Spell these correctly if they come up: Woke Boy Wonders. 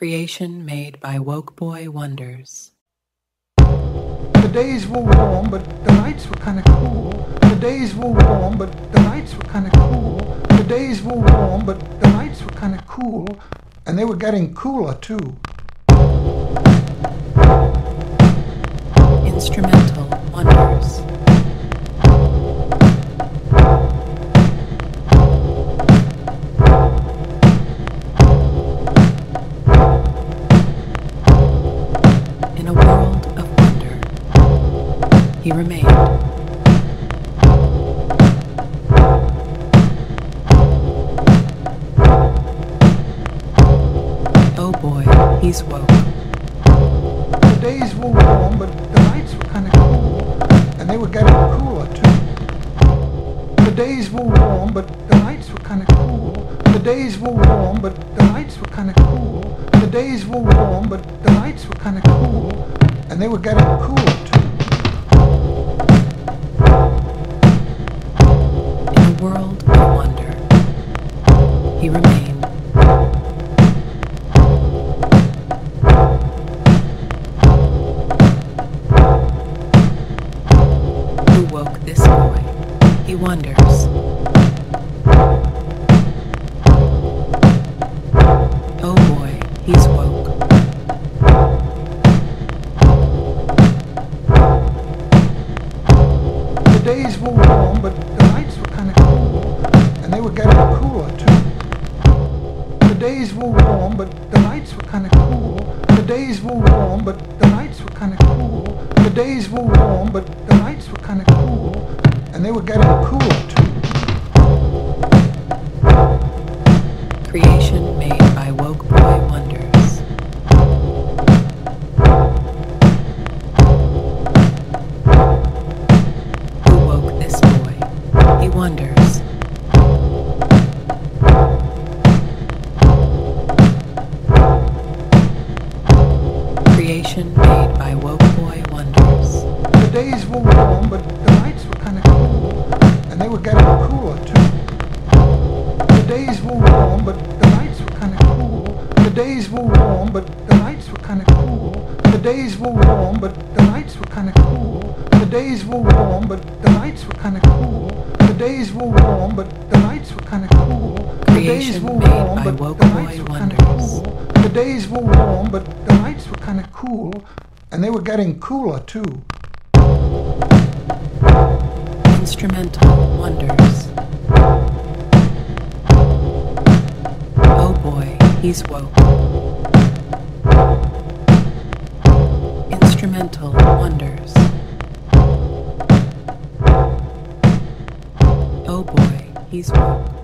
creation made by Woke Boy Wonders. The days were warm, but the nights were kind of cool. The days were warm, but the nights were kind of cool. The days were warm, but the nights were kind of cool. And they were getting cooler, too. Instrumental Wonders. In a world of wonder, he remained. Oh boy, he's woke. The days were warm, but the nights were kind of cool, and they were getting cooler too. The days were warm, but the nights were kind of cool. The days were warm, but the nights were kind of cool. The days were warm, but the nights were kind of cool, and they were getting cooler too. In a world of wonder, he remained. Woke this boy, he wonders. Oh boy, he's woke. The days were warm, but the nights were kind of cool, and they were getting cooler too. The days were warm, but the nights were kind of cool. The days were warm, but the nights were kind of cool. The days were warm, but the nights were kind of cool, and they were getting cooler too. Creation made by Woke Boy Wonders. Who woke this boy? He wonders. Creation made by Woke Boy Wonders. The days were warm, but the nights were kind of cool, and they were getting cooler too. The days were warm, but the nights were kind of cool. The days were warm, but the nights were kind of cool. The days were warm, but the nights were kind of cool. The days were warm, but the nights were kind of cool. The days were warm, but the nights were kind of cool. The days were warm, but the nights were kind of cool. The days were warm, but the nights were kind of cool, and they were getting cooler too. Instrumental Wonders. Oh boy, he's woke. Instrumental Wonders. Oh boy, he's woke.